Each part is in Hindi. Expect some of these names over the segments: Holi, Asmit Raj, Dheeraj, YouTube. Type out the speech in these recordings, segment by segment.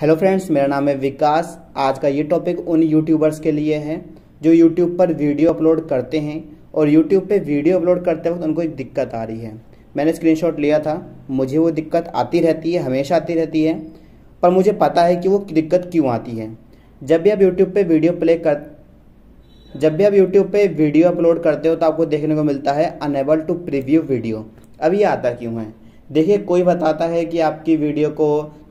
हेलो फ्रेंड्स, मेरा नाम है विकास। आज का ये टॉपिक उन यूट्यूबर्स के लिए है जो यूट्यूब पर वीडियो अपलोड करते हैं और यूट्यूब पे वीडियो अपलोड करते वक्त उनको एक दिक्कत आ रही है। मैंने स्क्रीनशॉट लिया था, मुझे वो दिक्कत आती रहती है, हमेशा आती रहती है, पर मुझे पता है कि वो दिक्कत क्यों आती है। जब भी आप यूट्यूब पर वीडियो अपलोड करते हो तो आपको देखने को मिलता है अनेबल टू प्रीव्यू वीडियो। अब ये आता क्यों है? देखिए, कोई बताता है कि आपकी वीडियो को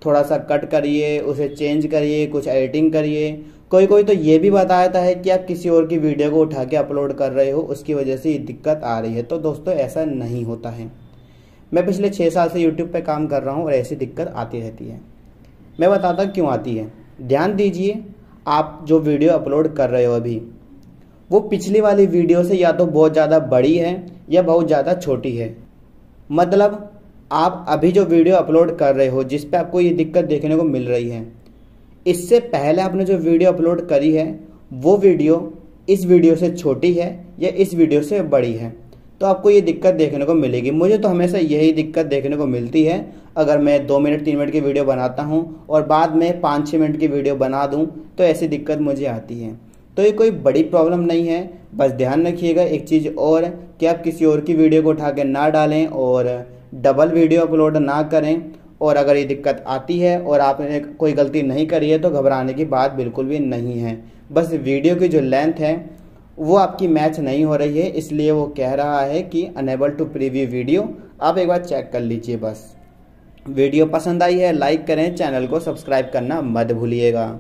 थोड़ा सा कट करिए, उसे चेंज करिए, कुछ एडिटिंग करिए। कोई कोई तो ये भी बताता है कि आप किसी और की वीडियो को उठा के अपलोड कर रहे हो, उसकी वजह से ये दिक्कत आ रही है। तो दोस्तों, ऐसा नहीं होता है। मैं पिछले 6 साल से YouTube पे काम कर रहा हूँ और ऐसी दिक्कत आती रहती है। मैं बताता क्यों आती है। ध्यान दीजिए, आप जो वीडियो अपलोड कर रहे हो अभी, वो पिछली वाली वीडियो से या तो बहुत ज़्यादा बड़ी है या बहुत ज़्यादा छोटी है। मतलब आप अभी जो वीडियो अपलोड कर रहे हो जिस पे आपको ये दिक्कत देखने को मिल रही है, इससे पहले आपने जो वीडियो अपलोड करी है वो वीडियो इस वीडियो से छोटी है या इस वीडियो से बड़ी है, तो आपको ये दिक्कत देखने को मिलेगी। मुझे तो हमेशा यही दिक्कत देखने को मिलती है। अगर मैं 2 मिनट 3 मिनट की वीडियो बनाता हूँ और बाद में 5-6 मिनट की वीडियो बना दूँ तो ऐसी दिक्कत मुझे आती है। तो ये कोई बड़ी प्रॉब्लम नहीं है, बस ध्यान रखिएगा एक चीज़ और कि आप किसी और की वीडियो को उठा के ना डालें और डबल वीडियो अपलोड ना करें। और अगर ये दिक्कत आती है और आपने कोई गलती नहीं करी है तो घबराने की बात बिल्कुल भी नहीं है। बस वीडियो की जो लेंथ है वो आपकी मैच नहीं हो रही है, इसलिए वो कह रहा है कि अनेबल टू प्रीव्यू वीडियो। आप एक बार चेक कर लीजिए। बस वीडियो पसंद आई है, लाइक करें, चैनल को सब्सक्राइब करना मत भूलिएगा।